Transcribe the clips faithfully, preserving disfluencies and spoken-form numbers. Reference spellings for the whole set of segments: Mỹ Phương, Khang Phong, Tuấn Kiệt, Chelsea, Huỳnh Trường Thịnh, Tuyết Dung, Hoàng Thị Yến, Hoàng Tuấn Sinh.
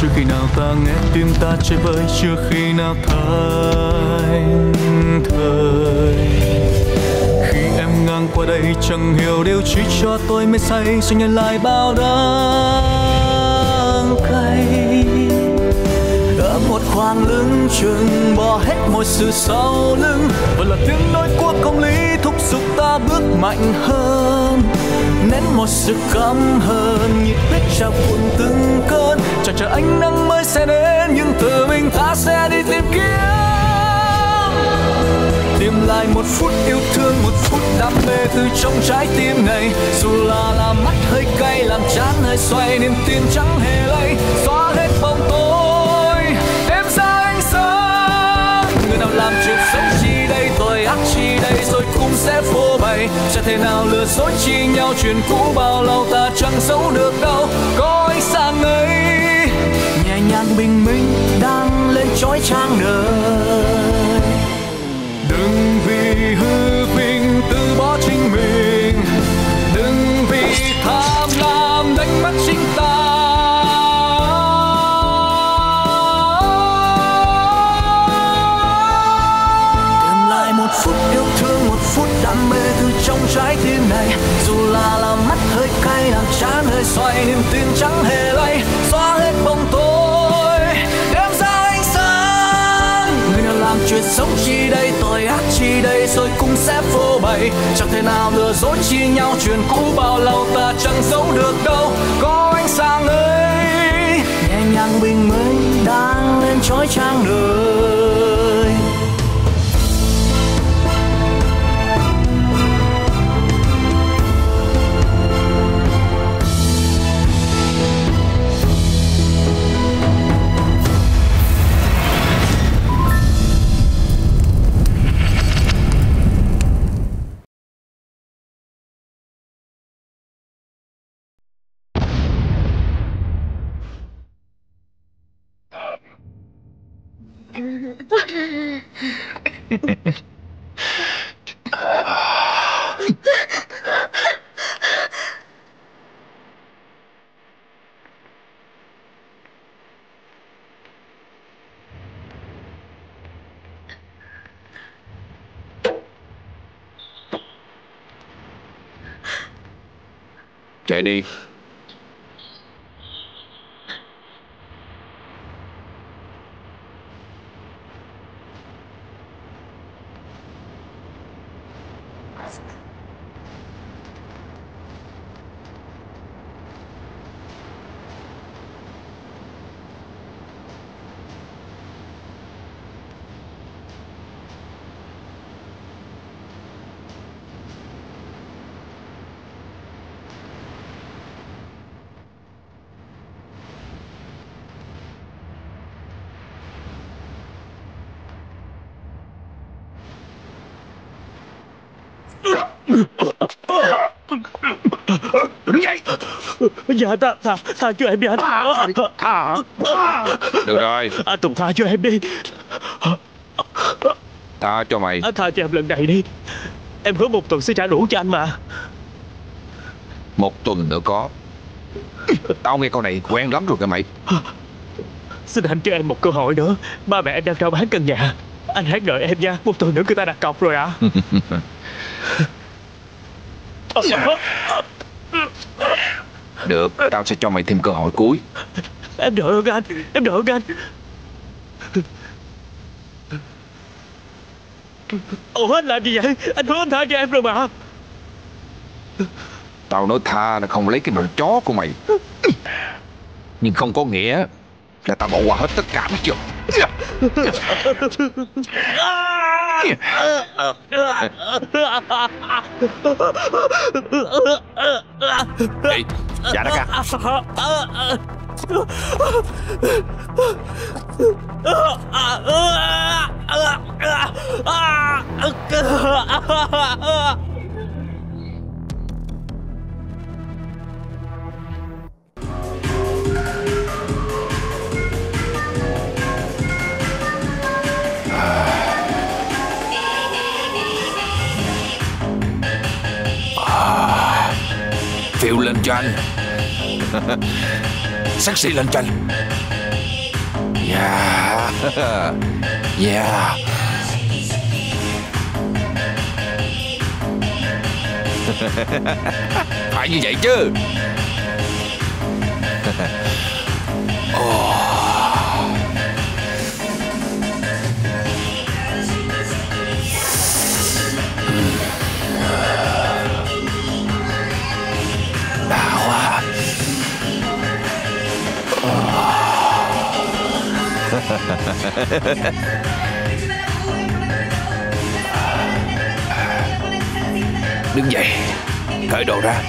Chưa khi nào ta nghe tim ta chơi vơi, chưa khi nào thánh thời. Khi em ngang qua đây chẳng hiểu điều chỉ cho tôi mê say, sao nhận lại bao đắng cay. Đã một khoảng lưng chừng bỏ hết mọi sự sau lưng, và là tiếng nói của công lý thúc giục ta bước mạnh hơn. Nén một sự căm hờn nhiệt huyết trào cuộn từng cơn, chờ chờ ánh nắng mới sẽ đến, nhưng tự mình ta sẽ đi tìm kiếm, tìm lại một phút yêu thương, một phút đam mê từ trong trái tim này. Dù là làm mắt hơi cay, làm chán hơi xoay, niềm tin chẳng hề lay, xóa hết bóng tối, đem ra ánh sáng. Người nào làm chuyện xấu chi đây, tội ác chi đây, rồi cũng sẽ phô bày. Chẳng thể nào lừa dối chi nhau, chuyện cũ bao lâu ta chẳng giấu được đâu. Có ánh sáng ấy, nhẹ nhàng bình minh đang lên chói chang đời. Đừng vì hư vinh từ bỏ chính mình, đừng vì tham lam đánh mất chính ta. Tìm lại một phút yêu thương, một phút đam mê từ trong trái tim này. Dù là làm mắt hơi cay, làm chán hơi xoay, niềm tin chẳng hề lay, xóa hết bóng tối, đem ra ánh sáng. Người nào làm chuyện xấu chi đây, tội ác chi đây, rồi cũng sẽ phô bày. Chẳng thể nào lừa dối chi nhau, chuyện cũ bao lâu ta chẳng giấu được đâu. Có ánh sáng ấy, nhẹ nhàng bình minh đang lên chói chang đời. Chạy đi. Đứng dậy. Dạ tha, tha, tha cho em đi anh. Tha, tha. Được rồi. À, Tùng tha cho em đi. Tha cho mày. À, tha cho em lần này đi. Em hứa một tuần sẽ trả đủ cho anh mà. Một tuần nữa có. Tao nghe câu này quen lắm rồi kìa mày. Xin anh cho em một cơ hội nữa. Ba mẹ em đang trao bán căn nhà. Anh hãy đợi em nha. Một tuần nữa người ta đặt cọc rồi ạ. À. Được, tao sẽ cho mày thêm cơ hội cuối. Em đợi ơn anh, em đợi ơn anh. Ủa anh làm gì vậy? Anh hứa anh tha cho em rồi mà. Tao nói tha là không lấy cái nồi chó của mày, nhưng không có nghĩa là tao bỏ qua hết tất cả đó chứ. Ê, dạ đó ca. Phiêu lên cho anh. Sexy lên cho anh. Yeah. Yeah. Phải như vậy chứ. Oh. Đứng dậy, cởi đồ ra.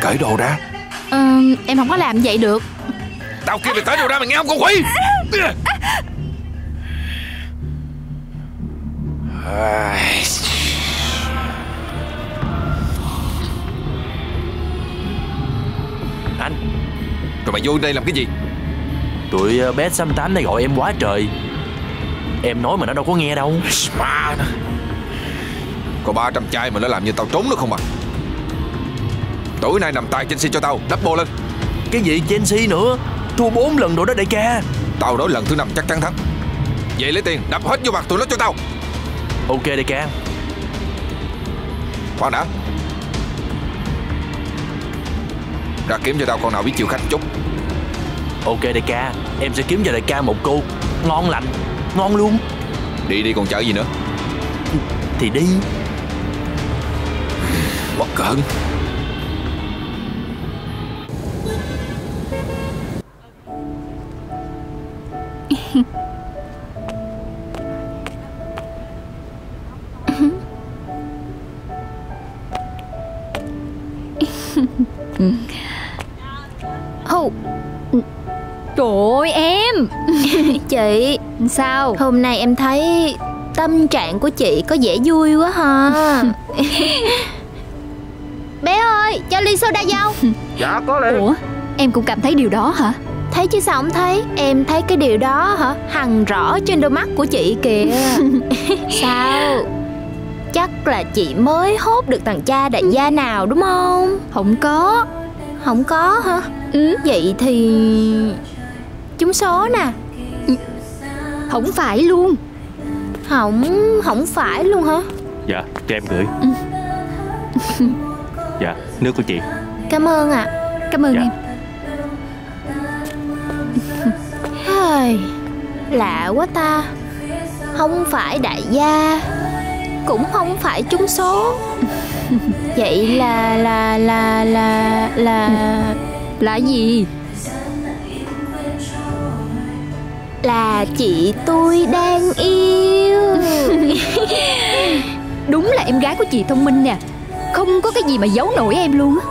Cởi đồ ra. Ừ, em không có làm vậy được. Tao kêu mày cởi đồ ra mày nghe không con quỷ? Anh, rồi mày vô đây làm cái gì? Tụi bé sáu tám này gọi em quá trời. Em nói mà nó đâu có nghe đâu. Có ba trăm chai mà nó làm như tao trốn được không à? Tối nay nằm tay Chelsea cho tao, double lên. Cái gì Chelsea nữa? Thua bốn lần rồi đó đại ca. Tao nói lần thứ năm chắc chắn thắng. Vậy lấy tiền đập hết vô mặt tụi nó cho tao. Ok đại ca. Khoan đã. Ra kiếm cho tao con nào biết chịu khách chút. Ok đại ca, em sẽ kiếm cho đại ca một cô ngon lành, ngon luôn. Đi đi còn chờ gì nữa. Thì đi. Bất cẩn. Ôi em. Chị sao? Hôm nay em thấy tâm trạng của chị có vẻ vui quá ha. Bé ơi, cho ly soda vào. Dạ có liền. Ủa, em cũng cảm thấy điều đó hả? Thấy chứ sao không thấy. Em thấy cái điều đó hả? Hằn rõ trên đôi mắt của chị kìa. Sao? Chắc là chị mới hốt được thằng cha đại gia nào đúng không? Không có. Không có hả? Ừ. Vậy thì... trúng số nè. Không phải luôn. Không, không phải luôn hả? Dạ, cho em gửi. Ừ. Dạ, nước của chị. Cảm ơn ạ. À. Cảm ơn dạ. Em lạ quá ta. Không phải đại gia, cũng không phải trúng số. Vậy là là là là là là gì? Là chị tôi đang yêu. Đúng là em gái của chị thông minh nè. Không có cái gì mà giấu nổi em luôn á.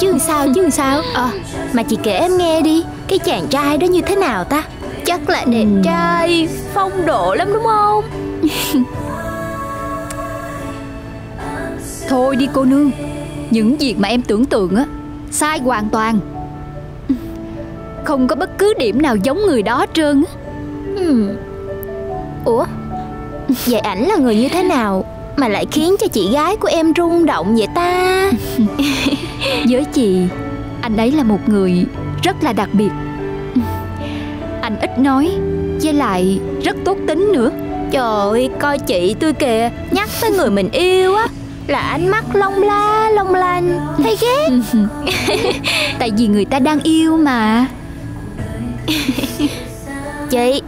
Chứ sao chứ sao. Ờ à, mà chị kể em nghe đi. Cái chàng trai đó như thế nào ta? Chắc là đẹp trai, phong độ lắm đúng không? Thôi đi cô nương. Những việc mà em tưởng tượng á, sai hoàn toàn. Không có bất cứ điểm nào giống người đó trơn á. Ừ. Ủa, vậy ảnh là người như thế nào mà lại khiến cho chị gái của em rung động vậy ta? Với chị, anh ấy là một người rất là đặc biệt. Anh ít nói, với lại rất tốt tính nữa. Trời ơi, coi chị tôi kìa. Nhắc tới người mình yêu á là ánh mắt long la long lanh, thấy ghét. Tại vì người ta đang yêu mà. Chị,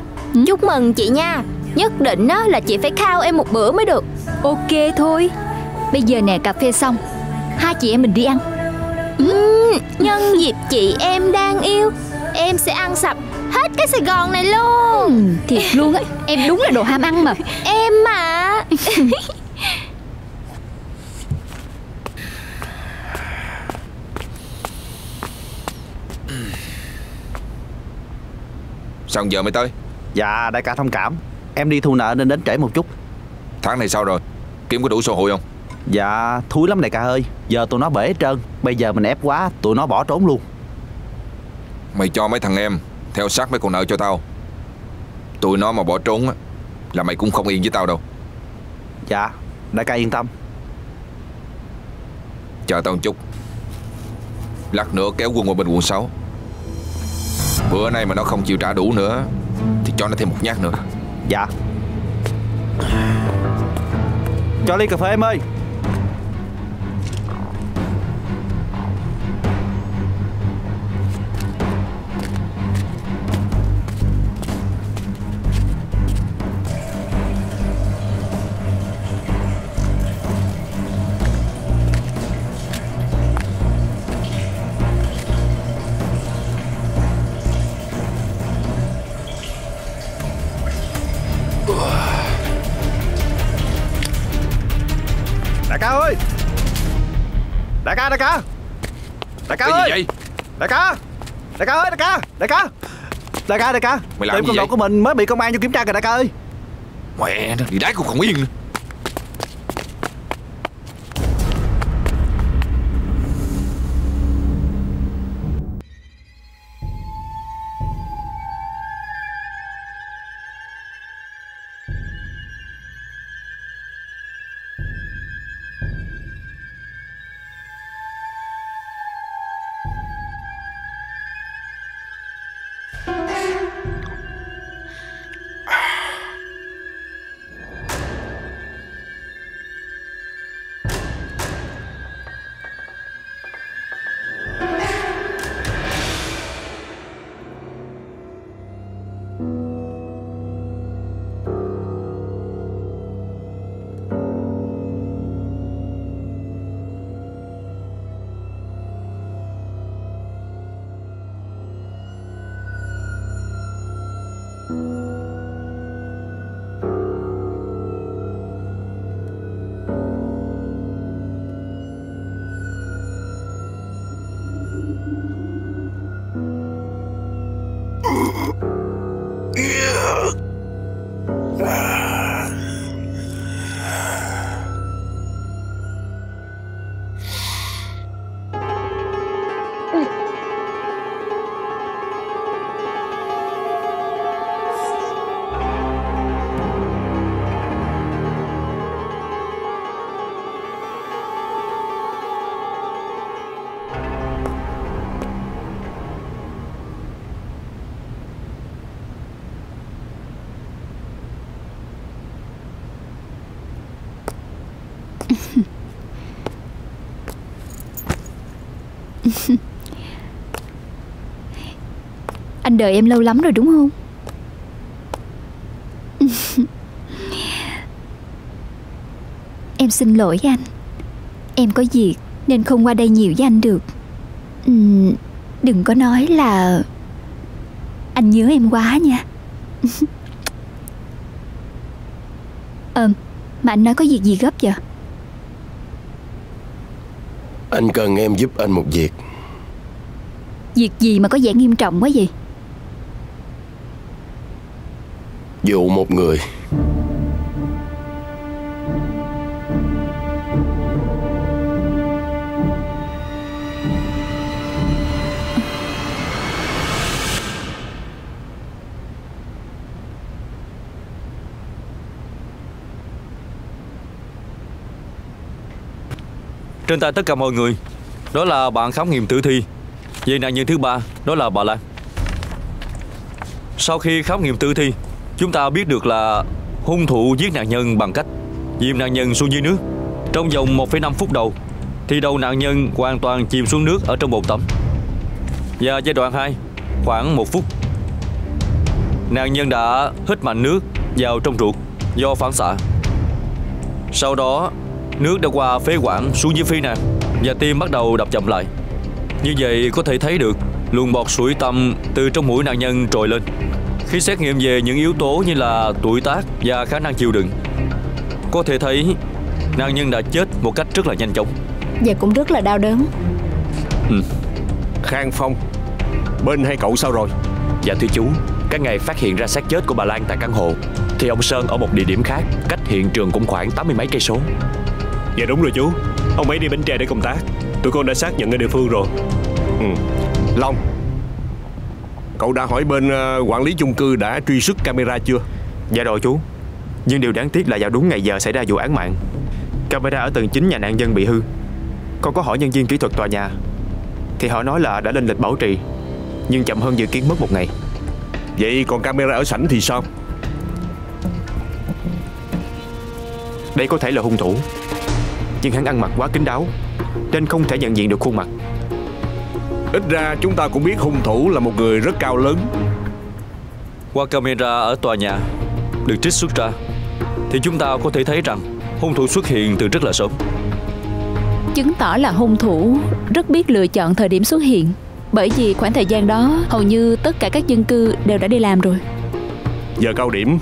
chúc mừng chị nha. Nhất định đó là chị phải khao em một bữa mới được. Ok thôi. Bây giờ nè, cà phê xong hai chị em mình đi ăn. Ừ, nhân dịp chị em đang yêu, em sẽ ăn sạch hết cái Sài Gòn này luôn. Ừ, thiệt luôn á. Em đúng là đồ ham ăn mà. Em mà. Sao giờ mới tới? Dạ đại ca thông cảm. Em đi thu nợ nên đến trễ một chút. Tháng này sao rồi? Kiếm có đủ sổ hụi không? Dạ thúi lắm đại ca ơi. Giờ tụi nó bể hết trơn. Bây giờ mình ép quá tụi nó bỏ trốn luôn. Mày cho mấy thằng em theo sát mấy con nợ cho tao. Tụi nó mà bỏ trốn á là mày cũng không yên với tao đâu. Dạ đại ca yên tâm. Chờ tao một chút. Lát nữa kéo quân qua bên quận sáu. Bữa nay mà nó không chịu trả đủ nữa thì cho nó thêm một nhát nữa. Dạ. Cho ly cà phê em ơi. Đại ca, đại ca ơi, vậy? Đại ca, đại ca ơi, đại ca, đại ca, đại ca, đại ca, mày làm gì vậy? Đồ của mình mới bị công an vô kiểm tra kìa đại ca ơi. Mẹ nó, đi đái cũng không yên nữa. Anh đợi em lâu lắm rồi đúng không? Em xin lỗi anh. Em có việc nên không qua đây nhiều với anh được. Đừng có nói là anh nhớ em quá nha. Ờ, mà anh nói có việc gì gấp vậy? Anh cần em giúp anh một việc. Việc gì mà có vẻ nghiêm trọng quá vậy? Vụ một người. Trên tay tất cả mọi người, đó là bạn khám nghiệm tử thi. Vậy nạn nhân thứ ba đó là bà Lan. Sau khi khám nghiệm tử thi, chúng ta biết được là hung thủ giết nạn nhân bằng cách dìm nạn nhân xuống dưới nước. Trong vòng một phẩy năm phút đầu thì đầu nạn nhân hoàn toàn chìm xuống nước ở trong bồn tắm. Và giai đoạn hai, khoảng một phút, nạn nhân đã hít mạnh nước vào trong ruột do phản xạ. Sau đó nước đã qua phế quản xuống dưới phế nang và tim bắt đầu đập chậm lại. Như vậy có thể thấy được luồng bọt sủi tầm từ trong mũi nạn nhân trồi lên. Khi xét nghiệm về những yếu tố như là tuổi tác và khả năng chịu đựng, có thể thấy nạn nhân đã chết một cách rất là nhanh chóng và cũng rất là đau đớn. Ừ. Khang Phong, bên hai cậu sao rồi? Dạ thưa chú, các ngày phát hiện ra xác chết của bà Lan tại căn hộ thì ông Sơn ở một địa điểm khác, cách hiện trường cũng khoảng tám mươi mấy cây số. Dạ đúng rồi chú, ông ấy đi Bến Tre để công tác. Tụi con đã xác nhận ở địa phương rồi. Ừ. Long, cậu đã hỏi bên uh, quản lý chung cư đã truy xuất camera chưa? Dạ rồi chú, nhưng điều đáng tiếc là vào đúng ngày giờ xảy ra vụ án mạng, camera ở tầng chín nhà nạn nhân bị hư. Con có hỏi nhân viên kỹ thuật tòa nhà thì họ nói là đã lên lịch bảo trì nhưng chậm hơn dự kiến mất một ngày. Vậy còn camera ở sảnh thì sao? Đây có thể là hung thủ, nhưng hắn ăn mặc quá kín đáo nên không thể nhận diện được khuôn mặt. Ít ra chúng ta cũng biết hung thủ là một người rất cao lớn. Qua camera ở tòa nhà được trích xuất ra thì chúng ta có thể thấy rằng hung thủ xuất hiện từ rất là sớm, chứng tỏ là hung thủ rất biết lựa chọn thời điểm xuất hiện. Bởi vì khoảng thời gian đó hầu như tất cả các dân cư đều đã đi làm rồi. Giờ cao điểm.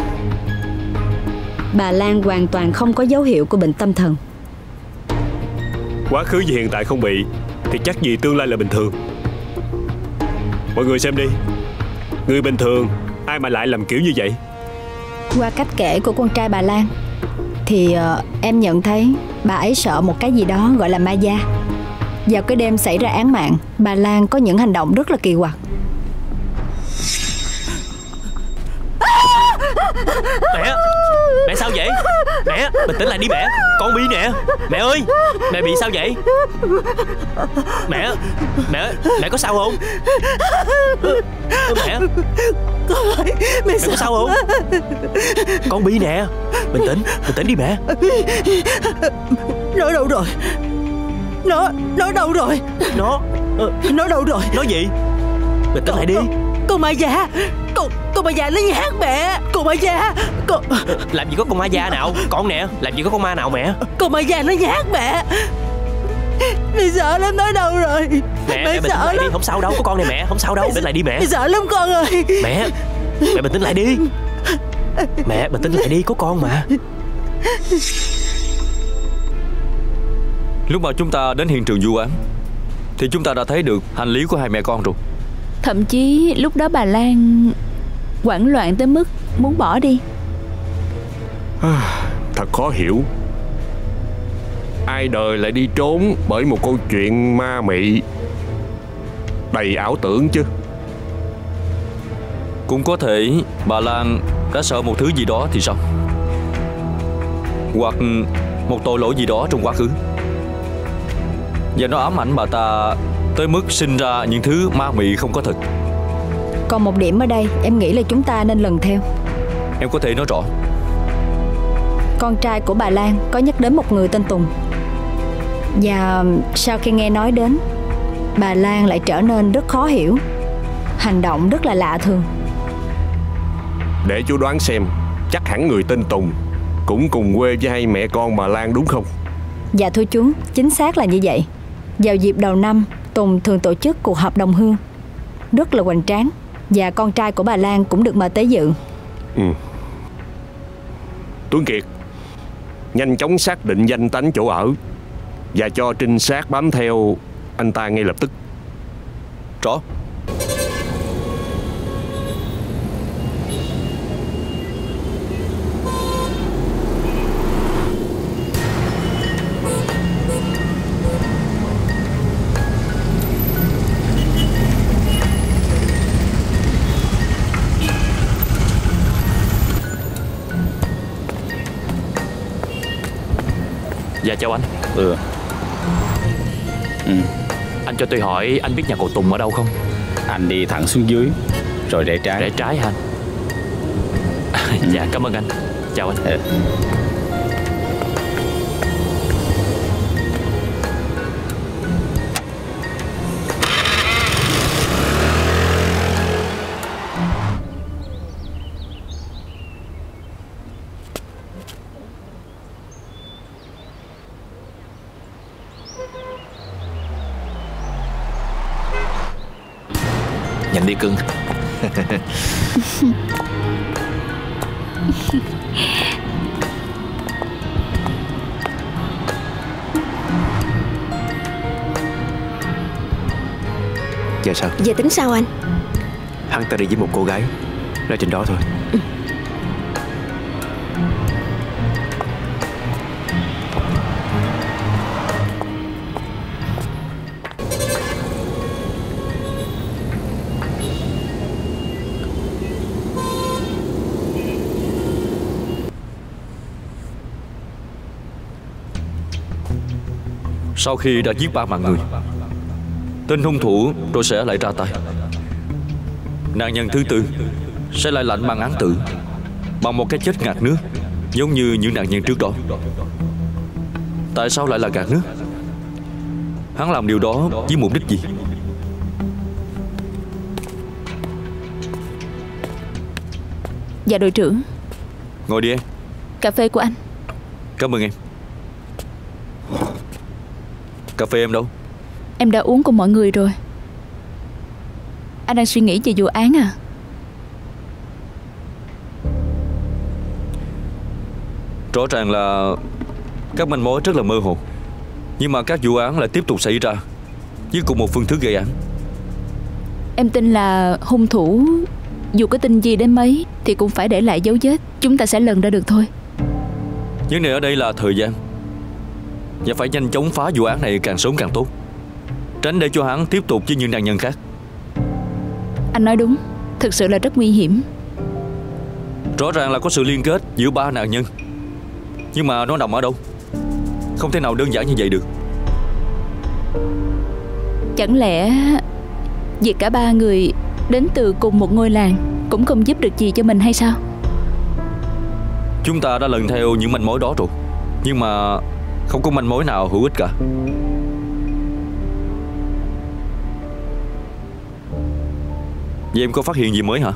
Bà Lan hoàn toàn không có dấu hiệu của bệnh tâm thần. Quá khứ và hiện tại không bị thì chắc gì tương lai là bình thường. Mọi người xem đi, người bình thường ai mà lại làm kiểu như vậy. Qua cách kể của con trai bà Lan thì uh, em nhận thấy bà ấy sợ một cái gì đó gọi là ma da. Vào cái đêm xảy ra án mạng, bà Lan có những hành động rất là kỳ quặc. Mẹ! Mẹ sao vậy? Mẹ! Bình tĩnh lại đi mẹ! Con bị nè! Mẹ ơi! Mẹ bị sao vậy? Mẹ! Mẹ! Mẹ có sao không? Mẹ! Mẹ, mẹ sao? Có sao không? Con bị nè! Bình tĩnh! Bình tĩnh đi mẹ! Nó đâu rồi? Nó! Nó đâu rồi? Nó! Nó đâu rồi? Nó gì? Bình tĩnh lại đi! Con ma già! Con! Con ma già nó nhát mẹ! Con ma già! Con... Làm gì có con ma già nào? Con nè! Làm gì có con ma nào mẹ? Con ma già nó nhát mẹ! Mẹ sợ lắm, nó đâu rồi? Mẹ! Mẹ, mẹ sợ lắm! Đi. Không sao đâu, có con này mẹ! Không sao đâu! Bình tĩnh lại đi mẹ! Mẹ sợ lắm con ơi! Mẹ! Mẹ bình tĩnh lại đi! Mẹ! Bình tĩnh lại đi! Có con mà! Lúc mà chúng ta đến hiện trường vụ án thì chúng ta đã thấy được hành lý của hai mẹ con rồi. Thậm chí lúc đó bà Lan hoảng loạn tới mức muốn bỏ đi. Thật khó hiểu. Ai đời lại đi trốn bởi một câu chuyện ma mị đầy ảo tưởng chứ. Cũng có thể bà Lan đã sợ một thứ gì đó thì sao? Hoặc một tội lỗi gì đó trong quá khứ, và nó ám ảnh bà ta tới mức sinh ra những thứ ma mị không có thật. Còn một điểm ở đây em nghĩ là chúng ta nên lần theo. Em có thể nói rõ. Con trai của bà Lan có nhắc đến một người tên Tùng, và sau khi nghe nói đến, bà Lan lại trở nên rất khó hiểu, hành động rất là lạ thường. Để chú đoán xem, chắc hẳn người tên Tùng cũng cùng quê với hai mẹ con bà Lan đúng không? Dạ thưa chú, chính xác là như vậy. Vào dịp đầu năm, Tùng thường tổ chức cuộc họp đồng hương rất là hoành tráng, và con trai của bà Lan cũng được mời tới dự. Ừ. Tuấn Kiệt nhanh chóng xác định danh tánh chỗ ở và cho trinh sát bám theo anh ta ngay lập tức. Rõ. Dạ chào anh. Ừ. ừ Anh cho tôi hỏi, anh biết nhà cậu Tùng ở đâu không? Anh đi thẳng xuống dưới rồi rẽ trái. Rẽ trái hả anh? Ừ. Dạ cảm ơn anh. Chào anh. Ừ. Nhanh đi cưng. Giờ sao? Giờ tính sao anh? Hắn ta đi với một cô gái, ra trên đó thôi. Ừ. Sau khi đã giết ba mạng người, tên hung thủ rồi sẽ lại ra tay. Nạn nhân thứ tư sẽ lại lãnh mang án tử, bằng một cái chết ngạt nước, giống như những nạn nhân trước đó. Tại sao lại là ngạt nước? Hắn làm điều đó với mục đích gì? Dạ đội trưởng. Ngồi đi em. Cà phê của anh. Cảm ơn em. Cà phê em đâu? Em đã uống cùng mọi người rồi. Anh đang suy nghĩ về vụ án à? Rõ ràng là các manh mối rất là mơ hồ, nhưng mà các vụ án lại tiếp tục xảy ra với cùng một phương thức gây án. Em tin là hung thủ dù có tin gì đến mấy thì cũng phải để lại dấu vết. Chúng ta sẽ lần ra được thôi. Vấn đề ở đây là thời gian, và phải nhanh chóng phá vụ án này càng sớm càng tốt, tránh để cho hắn tiếp tục với những nạn nhân khác. Anh nói đúng, thực sự là rất nguy hiểm. Rõ ràng là có sự liên kết giữa ba nạn nhân, nhưng mà nó nằm ở đâu? Không thể nào đơn giản như vậy được. Chẳng lẽ việc cả ba người đến từ cùng một ngôi làng cũng không giúp được gì cho mình hay sao? Chúng ta đã lần theo những manh mối đó rồi, nhưng mà không có manh mối nào hữu ích cả. Vậy em có phát hiện gì mới hả?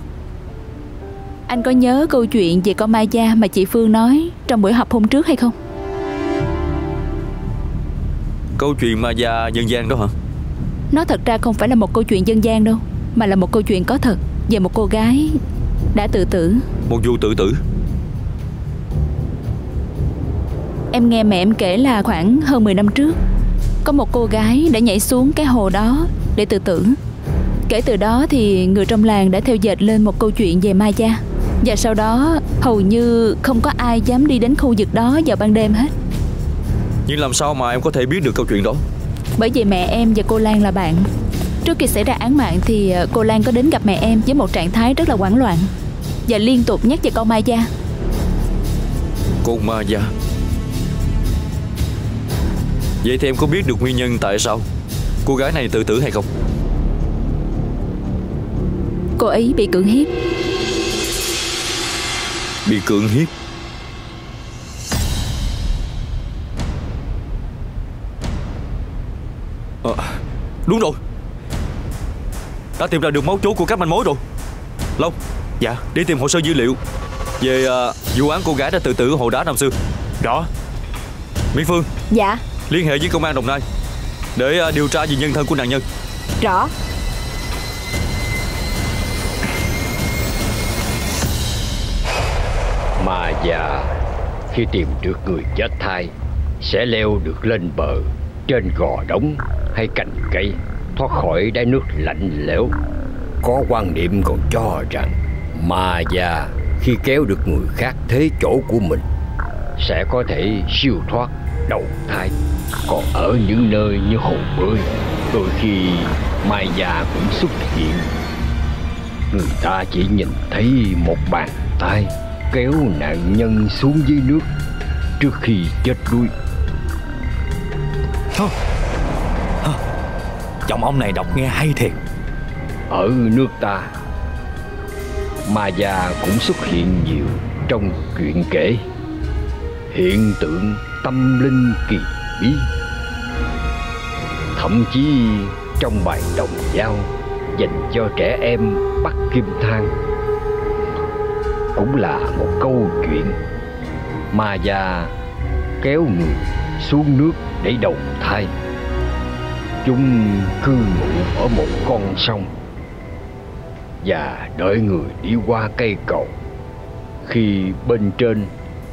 Anh có nhớ câu chuyện về con ma da mà chị Phương nói trong buổi họp hôm trước hay không? Câu chuyện ma da dân gian đó hả? Nó thật ra không phải là một câu chuyện dân gian đâu, mà là một câu chuyện có thật về một cô gái đã tự tử. Một vụ tự tử? Em nghe mẹ em kể là khoảng hơn mười năm trước, có một cô gái đã nhảy xuống cái hồ đó để tự tử. Kể từ đó thì người trong làng đã theo dệt lên một câu chuyện về ma da. Và sau đó hầu như không có ai dám đi đến khu vực đó vào ban đêm hết. Nhưng làm sao mà em có thể biết được câu chuyện đó? Bởi vì mẹ em và cô Lan là bạn. Trước khi xảy ra án mạng thì cô Lan có đến gặp mẹ em với một trạng thái rất là hoảng loạn, và liên tục nhắc về con ma da. Con ma da. Vậy thì em có biết được nguyên nhân tại sao cô gái này tự tử hay không? Cô ấy bị cưỡng hiếp. Bị cưỡng hiếp? À, đúng rồi, đã tìm ra được mấu chốt của các manh mối rồi. Long. Dạ. Đi tìm hồ sơ dữ liệu về uh, vụ án cô gái đã tự tử ở Hồ Đá Nam Xưa. Đó. Mỹ Phương. Dạ. Liên hệ với công an Đồng Nai để uh, điều tra về nhân thân của nạn nhân. Rõ. Mà già khi tìm được người chết thai sẽ leo được lên bờ trên gò đống hay cành cây, thoát khỏi đáy nước lạnh lẽo. Có quan niệm còn cho rằng mà già khi kéo được người khác thế chỗ của mình sẽ có thể siêu thoát đầu thai. Còn ở những nơi như hồ bơi, đôi khi ma già cũng xuất hiện. Người ta chỉ nhìn thấy một bàn tay kéo nạn nhân xuống dưới nước trước khi chết đuối. Thôi, chồng ông này đọc nghe hay thiệt. Ở nước ta, ma da cũng xuất hiện nhiều trong chuyện kể, hiện tượng tâm linh kỳ bí. Thậm chí trong bài đồng dao dành cho trẻ em Bắc Kim Thang cũng là một câu chuyện ma da kéo người xuống nước để đầu thai. Chúng cư ngụ ở một con sông và đợi người đi qua cây cầu, khi bên trên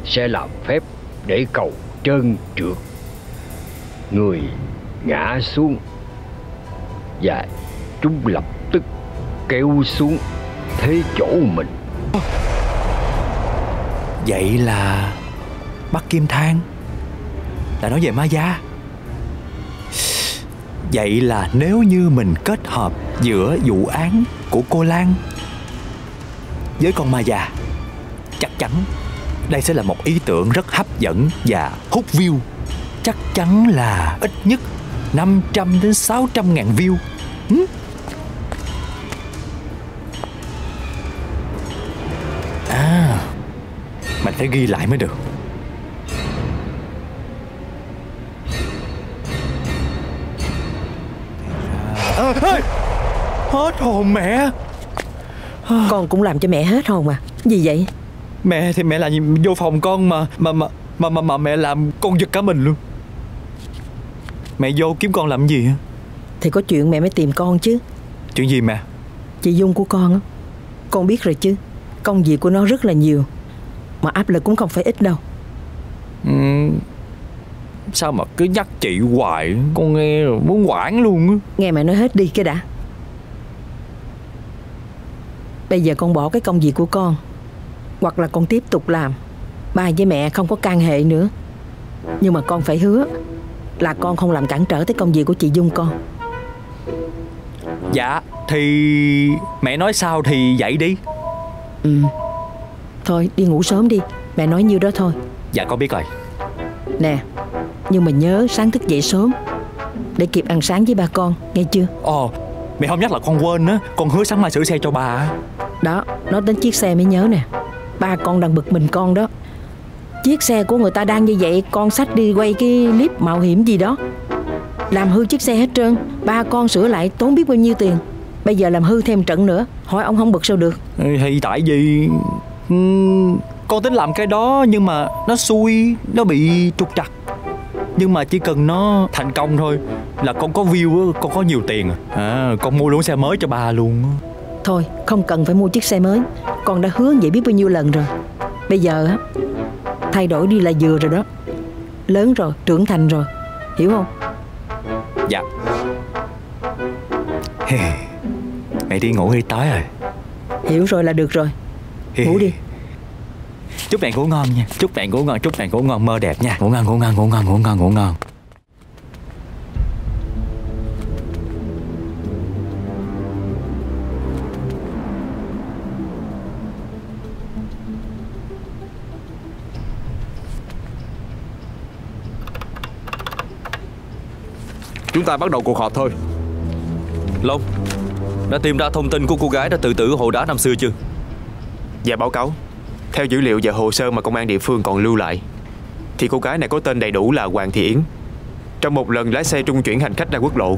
sẽ làm phép để cầu trơn trượt, người ngã xuống và chúng lập tức kéo xuống thế chỗ mình. Vậy là Bắc Kim Thang đã nói về ma da. Vậy là nếu như mình kết hợp giữa vụ án của cô Lan với con ma già, chắc chắn đây sẽ là một ý tưởng rất hấp dẫn và hút view. Chắc chắn là ít nhất năm trăm đến sáu trăm ngàn view. Mình phải ghi lại mới được. À, ê, hết hồn mẹ. Con cũng làm cho mẹ hết hồn mà. Gì vậy? Mẹ thì mẹ làm gì vô phòng con mà mà mà mà mà, mà mẹ làm con giật cả mình luôn. Mẹ vô kiếm con làm gì hả? Thì có chuyện mẹ mới tìm con chứ. Chuyện gì mẹ? Chị Dung của con á, con biết rồi chứ. Công việc của nó rất là nhiều, mà áp lực cũng không phải ít đâu. Ừ, sao mà cứ nhắc chị hoài, con nghe rồi muốn hoảng luôn á. Nghe mẹ nói hết đi cái đã. Bây giờ con bỏ cái công việc của con, hoặc là con tiếp tục làm. Ba với mẹ không có can hệ nữa. Nhưng mà con phải hứa là con không làm cản trở tới công việc của chị Dung con. Dạ thì mẹ nói sao thì vậy đi. Ừ, thôi đi ngủ sớm đi. Mẹ nói nhiêu đó thôi. Dạ con biết rồi. Nè, nhưng mà nhớ sáng thức dậy sớm để kịp ăn sáng với ba con, nghe chưa? Ồ, mẹ không nhắc là con quên á. Con hứa sáng mai sửa xe cho bà. Đó, nói đến chiếc xe mới nhớ nè. Ba con đang bực mình con đó. Chiếc xe của người ta đang như vậy, con xách đi quay cái clip mạo hiểm gì đó, làm hư chiếc xe hết trơn. Ba con sửa lại tốn biết bao nhiêu tiền. Bây giờ làm hư thêm trận nữa, hỏi ông không bực sao được. Thì tại vì um, con tính làm cái đó, nhưng mà nó xui, nó bị trục trặc. Nhưng mà chỉ cần nó thành công thôi là con có view, con có nhiều tiền à, con mua luôn xe mới cho bà luôn. Thôi không cần phải mua chiếc xe mới, con đã hứa vậy biết bao nhiêu lần rồi. Bây giờ á, thay đổi đi là vừa rồi đó. Lớn rồi, trưởng thành rồi, hiểu không? Dạ. Mẹ đi ngủ đi, tới rồi. Hiểu rồi là được rồi. Ngủ đi. Chúc bạn ngủ ngon nha. Chúc bạn ngủ ngon, chúc bạn ngủ ngon, mơ đẹp nha. Ngủ ngon, ngủ ngon, ngủ ngon, ngủ ngon, ngủ ngon. Chúng ta bắt đầu cuộc họp thôi. Long, đã tìm ra thông tin của cô gái đã tự tử ở hồ đá năm xưa chưa? Và báo cáo, theo dữ liệu và hồ sơ mà công an địa phương còn lưu lại, thì cô gái này có tên đầy đủ là Hoàng Thị Yến. Trong một lần lái xe trung chuyển hành khách ra quốc lộ,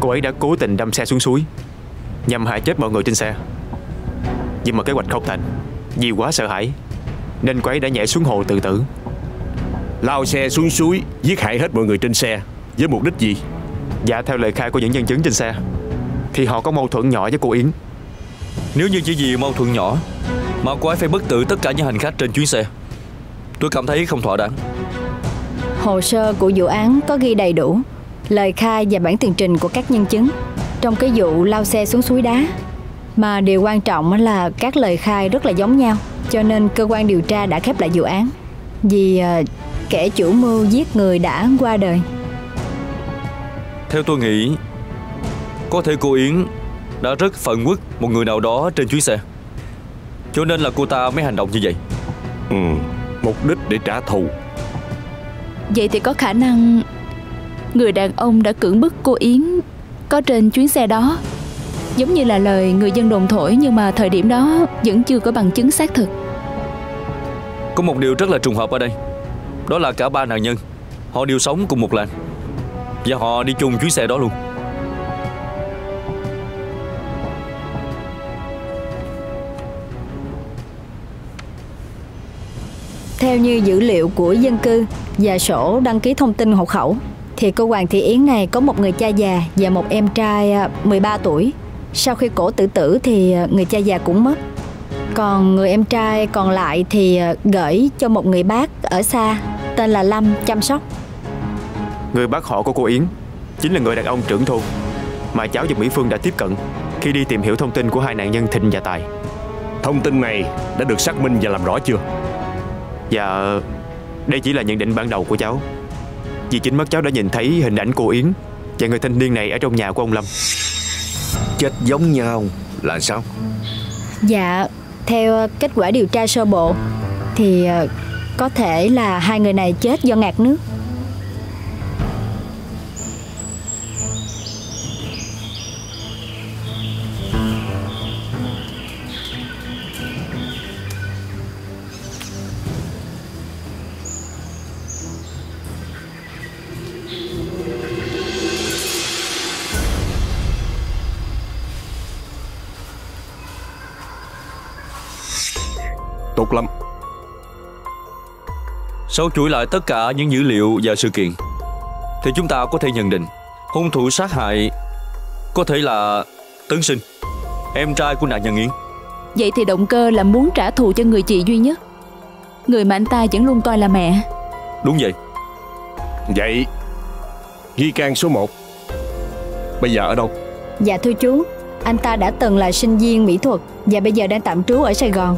cô ấy đã cố tình đâm xe xuống suối nhằm hại chết mọi người trên xe. Nhưng mà kế hoạch không thành, vì quá sợ hãi nên cô ấy đã nhảy xuống hồ tự tử. Lao xe xuống suối giết hại hết mọi người trên xe với mục đích gì? Dạ theo lời khai của những nhân chứng trên xe thì họ có mâu thuẫn nhỏ với cô Yến. Nếu như chỉ vì mâu thuẫn nhỏ mà cô ấy phải bức tử tất cả những hành khách trên chuyến xe, tôi cảm thấy không thỏa đáng. Hồ sơ của vụ án có ghi đầy đủ lời khai và bản tường trình của các nhân chứng trong cái vụ lao xe xuống suối đá. Mà điều quan trọng là các lời khai rất là giống nhau, cho nên cơ quan điều tra đã khép lại vụ án. Vì kẻ chủ mưu giết người đã qua đời. Theo tôi nghĩ, có thể cô Yến đã rất phận uất một người nào đó trên chuyến xe, cho nên là cô ta mới hành động như vậy. Ừ, mục đích để trả thù. Vậy thì có khả năng người đàn ông đã cưỡng bức cô Yến có trên chuyến xe đó, giống như là lời người dân đồn thổi, nhưng mà thời điểm đó vẫn chưa có bằng chứng xác thực. Có một điều rất là trùng hợp ở đây, đó là cả ba nạn nhân họ đều sống cùng một làng và họ đi chung chuyến xe đó luôn. Theo như dữ liệu của dân cư và sổ đăng ký thông tin hộ khẩu, thì cô Hoàng Thị Yến này có một người cha già và một em trai mười ba tuổi. Sau khi cổ tự tử thì người cha già cũng mất. Còn người em trai còn lại thì gửi cho một người bác ở xa tên là Lâm chăm sóc. Người bác họ của cô Yến chính là người đàn ông trưởng thôn mà cháu và Mỹ Phương đã tiếp cận khi đi tìm hiểu thông tin của hai nạn nhân Thịnh và Tài. Thông tin này đã được xác minh và làm rõ chưa? Dạ, đây chỉ là nhận định ban đầu của cháu, vì chính mắt cháu đã nhìn thấy hình ảnh cô Yến và người thanh niên này ở trong nhà của ông Lâm. Chết giống nhau là sao? Dạ, theo kết quả điều tra sơ bộ thì có thể là hai người này chết do ngạt nước. Sau chuỗi lại tất cả những dữ liệu và sự kiện thì chúng ta có thể nhận định hung thủ sát hại có thể là Tấn Sinh, em trai của nạn nhân Yến. Vậy thì động cơ là muốn trả thù cho người chị duy nhất, người mà anh ta vẫn luôn coi là mẹ. Đúng vậy. Vậy nghi can số một bây giờ ở đâu? Dạ thưa chú, anh ta đã từng là sinh viên mỹ thuật và bây giờ đang tạm trú ở Sài Gòn.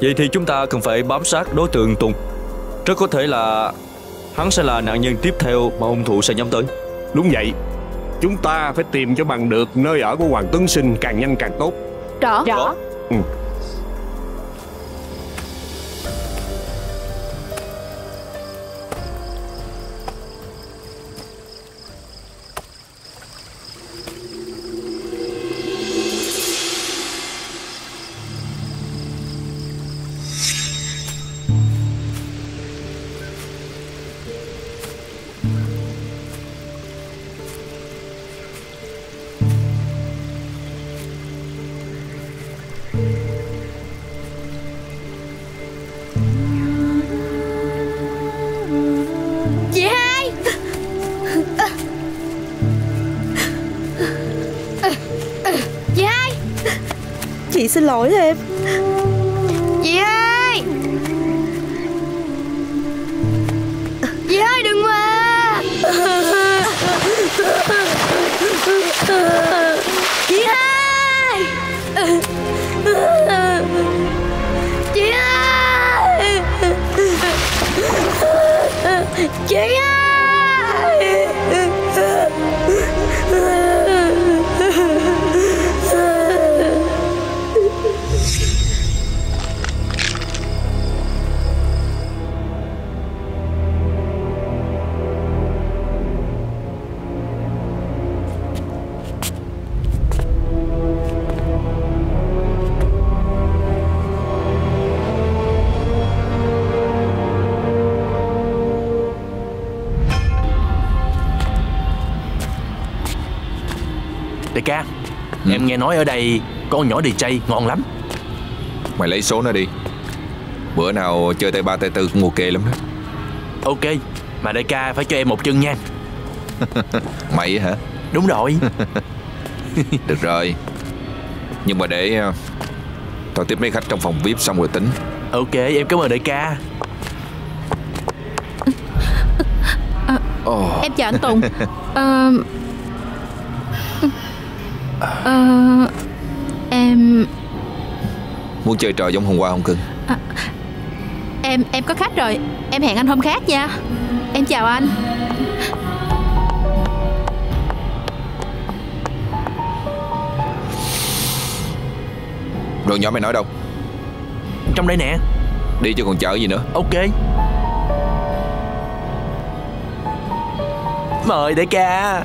Vậy thì chúng ta cần phải bám sát đối tượng Tùng. Rất có thể là hắn sẽ là nạn nhân tiếp theo mà hung thủ sẽ nhắm tới. Đúng vậy. Chúng ta phải tìm cho bằng được nơi ở của Hoàng Tuấn Sinh càng nhanh càng tốt. Rõ. Rõ. Ừ. Chị xin lỗi em. Chị ơi, chị ơi đừng mà. Chị ơi, chị ơi, chị ơi. Đại ca, ừ. Em nghe nói ở đây con nhỏ đi jay ngon lắm. Mày lấy số nó đi. Bữa nào chơi tay ba tay tư cũng ok lắm đó. Ok, mà đại ca phải cho em một chân nha. Mày hả? Đúng rồi. Được rồi. Nhưng mà để tao tiếp mấy khách trong phòng vi ai pi xong rồi tính. Ok, em cảm ơn đại ca. à, oh. Em chào anh Tùng. à... Ờ... Em... Muốn chơi trò giống hôm qua không cưng? À, em em có khách rồi. Em hẹn anh hôm khác nha. Em chào anh. Đồ nhỏ mày nói đâu? Trong đây nè. Đi chứ còn chờ gì nữa. Ok. Mời đại ca.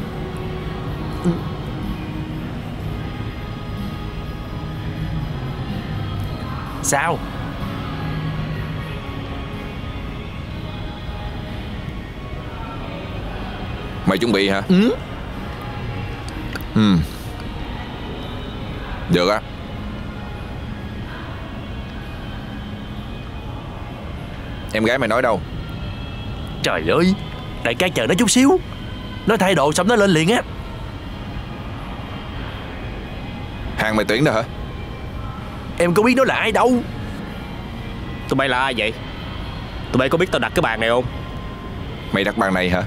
Sao? Mày chuẩn bị hả? Ừ. Ừ. Được á. Em gái mày nói đâu? Trời ơi, đại ca chờ nó chút xíu. Nó thay đồ xong nó lên liền á. Hàng mày tuyển đó hả? Em có biết nó là ai đâu. Tụi bay là ai vậy? Tụi bay có biết tao đặt cái bàn này không? Mày đặt bàn này hả?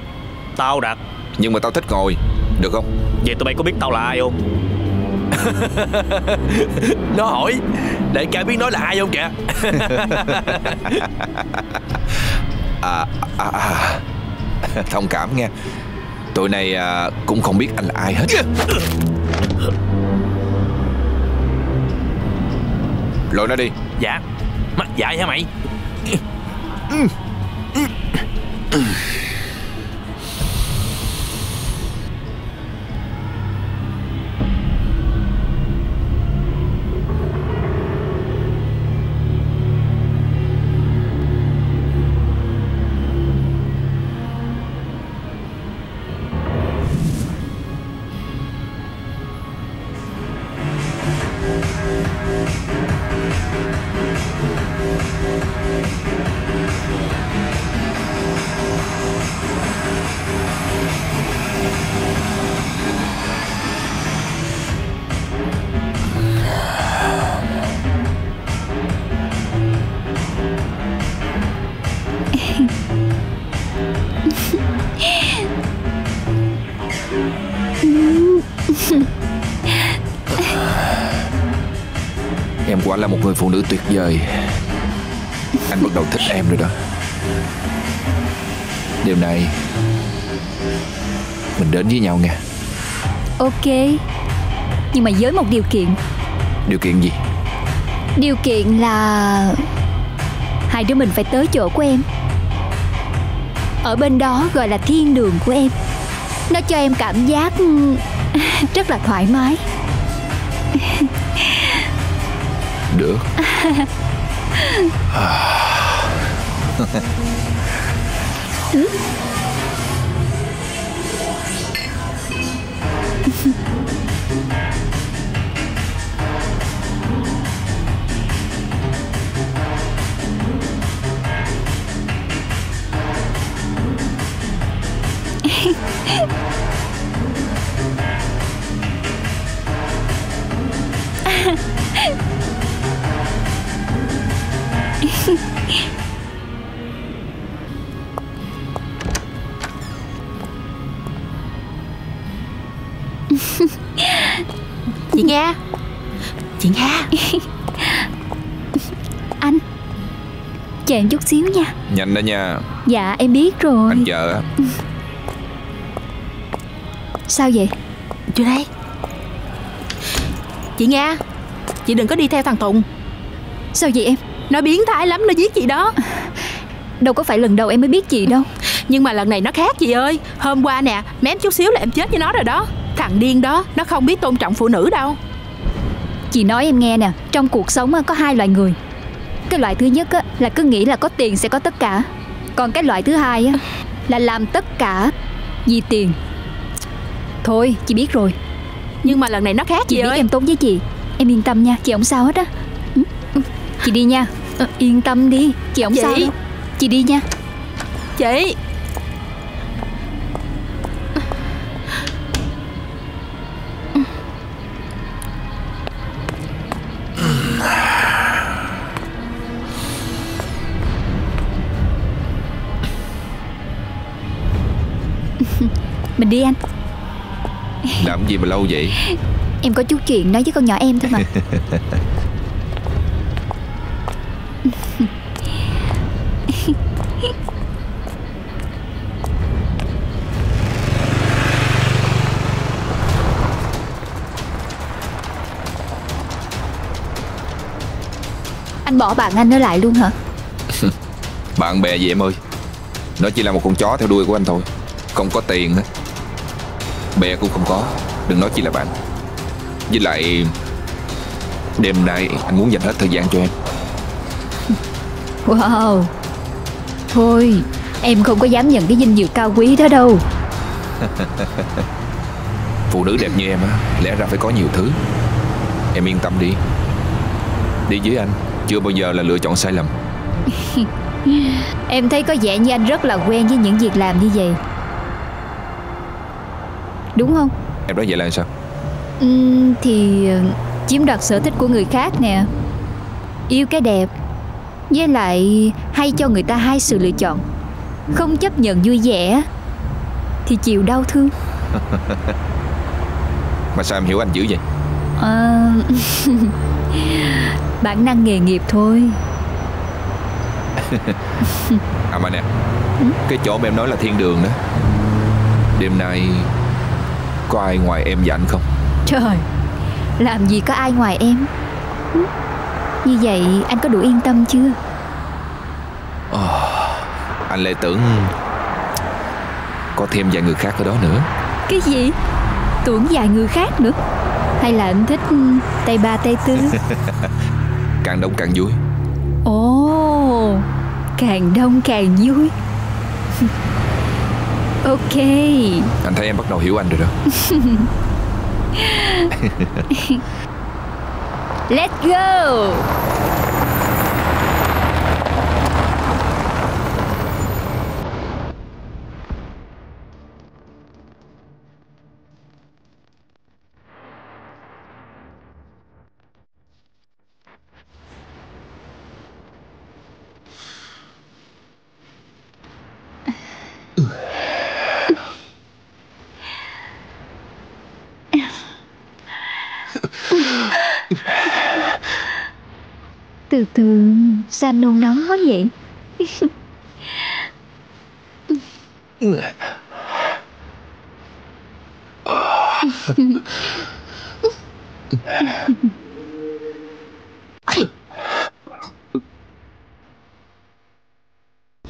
Tao đặt. Nhưng mà tao thích ngồi. Được không? Vậy tụi bay có biết tao là ai không? Nó hỏi đại ca biết nó là ai không kìa. à, à, à. Thông cảm nha. Tụi này à, cũng không biết anh là ai hết. Lôi nó đi. Dạ. Mắc dại hả mày? Quả là một người phụ nữ tuyệt vời. Anh bắt đầu thích em rồi đó. Đêm nay mình đến với nhau nha. Ok. Nhưng mà với một điều kiện. Điều kiện gì? Điều kiện là hai đứa mình phải tới chỗ của em. Ở bên đó gọi là thiên đường của em. Nó cho em cảm giác rất là thoải mái. Được. Ừ. Chị Nga. Chị Nga. Anh chờ em chút xíu nha. Nhanh đó nha. Dạ em biết rồi. Anh chờ. Sao vậy? Vô đây. Chị Nga, chị đừng có đi theo thằng Tùng. Sao vậy em? Nó biến thái lắm, nó giết chị đó. Đâu có phải lần đầu em mới biết chị đâu. Nhưng mà lần này nó khác chị ơi. Hôm qua nè, mém chút xíu là em chết với nó rồi đó. Thằng điên đó, nó không biết tôn trọng phụ nữ đâu. Chị nói em nghe nè, trong cuộc sống có hai loại người. Cái loại thứ nhất là cứ nghĩ là có tiền sẽ có tất cả. Còn cái loại thứ hai là làm tất cả vì tiền. Thôi, chị biết rồi. Nhưng mà lần này nó khác chị, chị biết ơi. Em tốt với chị. Em yên tâm nha, chị không sao hết á. Chị đi nha. Yên tâm đi, chị không chị. sao đâu. Chị đi nha. Chị. Mình đi anh. Làm gì mà lâu vậy? Em có chút chuyện nói với con nhỏ em thôi mà. Anh bỏ bạn anh ở lại luôn hả? Bạn bè gì em ơi. Nó chỉ là một con chó theo đuôi của anh thôi. Không có tiền hết. Bè cũng không có. Đừng nói chỉ là bạn. Với lại đêm nay anh muốn dành hết thời gian cho em. Wow. Thôi em không có dám nhận cái danh dự cao quý đó đâu. Phụ nữ đẹp như em á, lẽ ra phải có nhiều thứ. Em yên tâm đi. Đi với anh chưa bao giờ là lựa chọn sai lầm. Em thấy có vẻ như anh rất là quen với những việc làm như vậy, đúng không? Em nói vậy là sao? Ừ, thì chiếm đoạt sở thích của người khác nè, yêu cái đẹp, với lại hay cho người ta hai sự lựa chọn, không chấp nhận vui vẻ thì chịu đau thương. Mà sao em hiểu anh dữ vậy? À... bản năng nghề nghiệp thôi. À mà nè, ừ? Cái chỗ mà em nói là thiên đường đó, đêm nay có ai ngoài em và anh không? Trời, làm gì có ai ngoài em. Như vậy anh có đủ yên tâm chưa? Oh, anh lại tưởng có thêm vài người khác ở đó nữa. Cái gì? Tưởng vài người khác nữa? Hay là anh thích tay ba tay tư? Càng đông càng vui. Ồ, oh, càng đông càng vui. Ok. Anh thấy em bắt đầu hiểu anh rồi đó. Let's go. từ từ ra nôn nó vậy.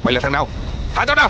Mày là thằng nào? Thả tao ra!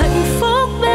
Hạnh phúc.